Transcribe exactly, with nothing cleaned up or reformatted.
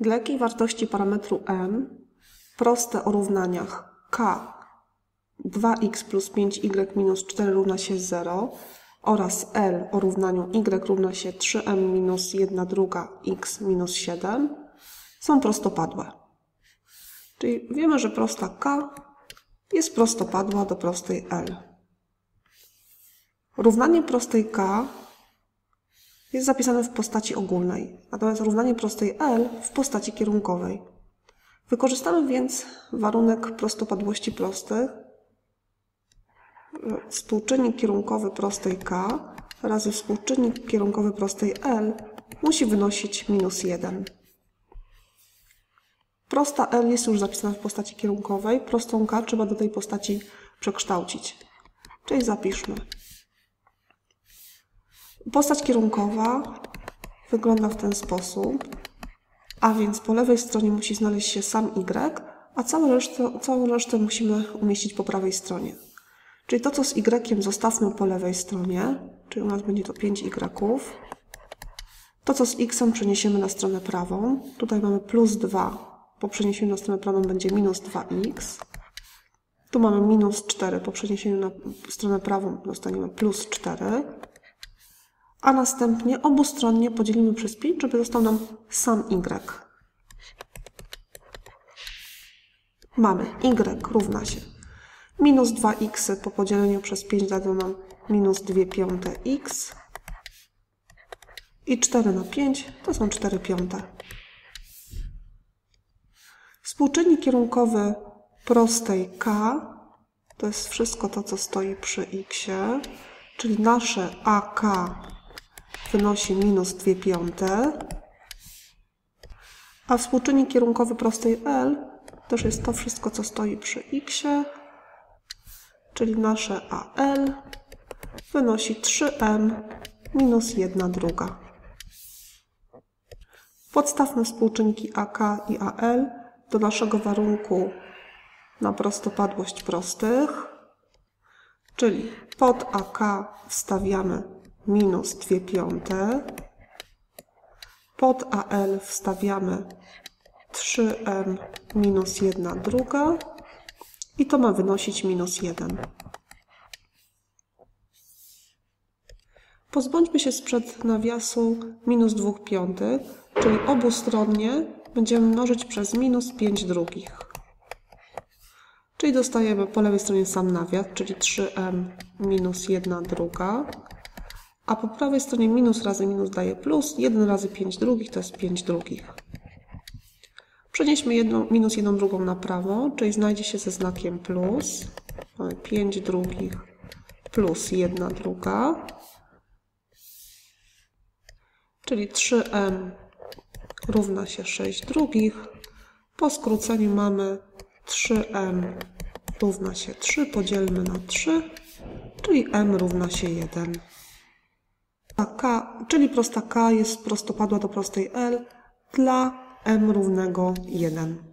Dla jakiej wartości parametru n proste o równaniach k dwa x plus pięć y minus cztery równa się zero oraz l o równaniu y równa się trzy m minus jedna druga x minus siedem są prostopadłe. Czyli wiemy, że prosta k jest prostopadła do prostej l. Równanie prostej k jest zapisane w postaci ogólnej, natomiast równanie prostej L w postaci kierunkowej. Wykorzystamy więc warunek prostopadłości prostych, współczynnik kierunkowy prostej K razy współczynnik kierunkowy prostej L musi wynosić minus jeden. Prosta L jest już zapisana w postaci kierunkowej, prostą K trzeba do tej postaci przekształcić. Czyli zapiszmy. Postać kierunkowa wygląda w ten sposób, a więc po lewej stronie musi znaleźć się sam y, a całą resztę, całą resztę musimy umieścić po prawej stronie. Czyli to, co z y zostawmy po lewej stronie, czyli u nas będzie to pięć y. To, co z x przeniesiemy na stronę prawą, tutaj mamy plus dwa, po przeniesieniu na stronę prawą będzie minus dwa x. Tu mamy minus cztery, po przeniesieniu na stronę prawą dostaniemy plus cztery. A następnie obustronnie podzielimy przez pięć, żeby został nam sam y. Mamy y równa się minus dwa x po podzieleniu przez pięć da nam minus dwa piąte x i cztery na pięć to są cztery piąte. Współczynnik kierunkowy prostej k to jest wszystko to, co stoi przy x, czyli nasze ak wynosi minus dwa piąte, a współczynnik kierunkowy prostej L też jest to wszystko, co stoi przy x, czyli nasze A L wynosi trzy m minus jedna druga. Podstawmy współczynki A K i A L do naszego warunku na prostopadłość prostych, czyli pod A K wstawiamy minus dwa piąte, pod A L wstawiamy trzy m minus jedna druga i to ma wynosić minus jeden. Pozbądźmy się sprzed nawiasu minus dwa piątych, czyli obustronnie będziemy mnożyć przez minus pięć drugich. Czyli dostajemy po lewej stronie sam nawias, czyli trzy m minus jeden druga. A po prawej stronie minus razy minus daje plus, jeden razy pięć drugich to jest pięć drugich. Przenieśmy jedną, minus jedną drugą na prawo, czyli znajdzie się ze znakiem plus. Mamy pięć drugich plus jedna druga. Czyli trzy m równa się sześć drugich. Po skróceniu mamy trzy m równa się trzy, podzielmy na trzy, czyli m równa się jeden. K, czyli prosta K jest prostopadła do prostej L dla m równego jeden.